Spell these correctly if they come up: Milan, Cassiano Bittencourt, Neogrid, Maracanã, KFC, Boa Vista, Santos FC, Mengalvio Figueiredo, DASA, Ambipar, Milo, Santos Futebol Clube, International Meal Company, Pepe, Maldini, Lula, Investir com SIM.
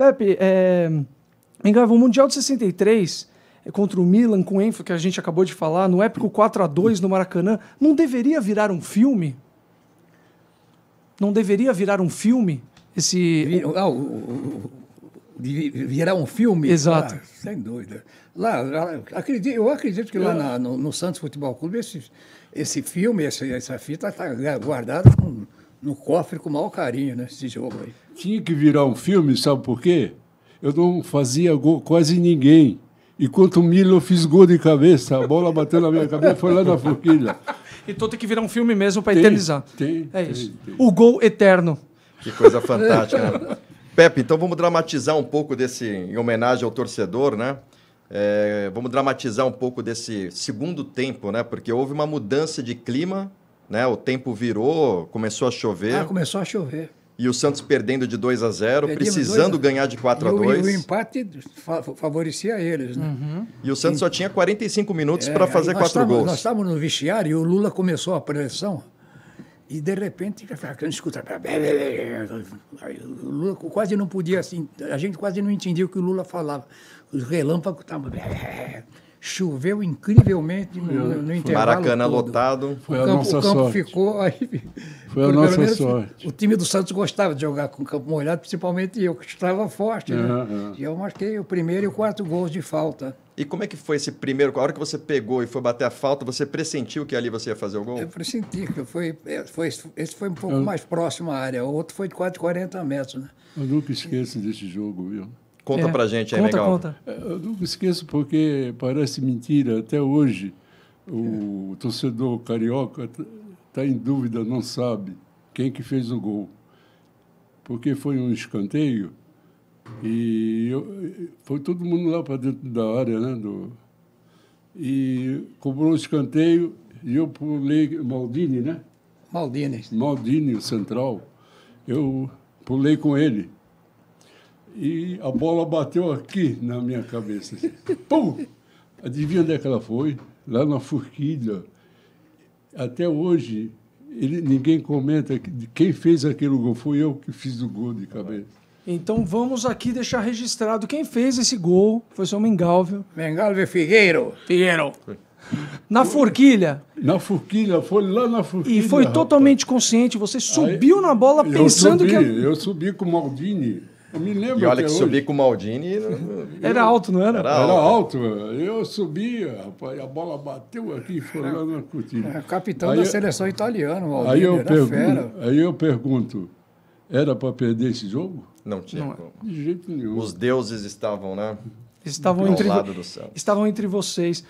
Pepe, Mengalvio, o Mundial de 63 contra o Milan, com ênfase que a gente acabou de falar, no épico 4-2 no Maracanã, não deveria virar um filme? Não deveria virar um filme? Esse... Virar um filme? Exato. Ah, sem dúvida. Eu acredito que lá no Santos Futebol Clube, esse filme, essa fita está guardada no cofre com o maior carinho, né, esse jogo aí. Tinha que virar um filme, sabe por quê? Eu não fazia gol quase ninguém. E quanto o Milo, eu fiz gol de cabeça, a bola bateu na minha cabeça, foi lá na forquilha. Então tem que virar um filme mesmo para eternizar. Tem. O gol eterno. Que coisa fantástica, né? Pepe, então vamos dramatizar um pouco desse, em homenagem ao torcedor, né? Vamos dramatizar um pouco desse segundo tempo, né? Porque houve uma mudança de clima, né? O tempo virou, começou a chover. Começou a chover. E o Santos perdendo de 2-0, precisando ganhar de 4-2. E o empate favorecia eles, né? Uhum. E o Santos só tinha 45 minutos para fazer 4 gols. Nós estávamos no vestiário e o Lula começou a preleção e, de repente, a gente escuta... O Lula quase não podia, assim... A gente quase não entendia o que o Lula falava. Os relâmpagos estavam... Choveu incrivelmente no intervalo. Maracanã todo lotado. Foi a nossa sorte. O time do Santos gostava de jogar com o campo molhado, principalmente eu, que estava forte. Né? E eu marquei o primeiro e o quarto gols de falta. E como é que foi esse primeiro? A hora que você pegou e foi bater a falta, você pressentiu que ali você ia fazer o gol? Eu pressenti. Esse foi um pouco mais próximo à área. O outro foi de quase 40 metros. Né? Eu nunca esqueço desse jogo, viu? Conta pra gente aí, Mengalvio. Eu nunca esqueço, porque parece mentira. Até hoje, o torcedor carioca está em dúvida, não sabe quem que fez o gol. Porque foi um escanteio e foi todo mundo lá para dentro da área, né? E cobrou o escanteio e eu pulei... Maldini, né? Maldini, o central. Eu pulei com ele. E a bola bateu aqui na minha cabeça. Pum! Adivinha onde é que ela foi? Lá na forquilha. Até hoje, ninguém comenta que quem fez aquele gol. Foi eu que fiz o gol de cabeça. Então vamos aqui deixar registrado. Quem fez esse gol foi o seu Mengalvio. Mengalvio Figueiredo. Na forquilha. Na forquilha, foi lá na forquilha. E foi totalmente consciente. Você subiu na bola pensando Eu subi com o Maldini. Eu me lembro. E olha que subi com o Maldini... Era alto, não era? Era alto. Eu subia, rapaz, a bola bateu aqui e foi lá na cortina. Capitão da seleção italiana, o Maldini, era fera. Aí eu pergunto, era para perder esse jogo? Não tinha como. De jeito nenhum. Os deuses estavam, né? Estavam entre vocês.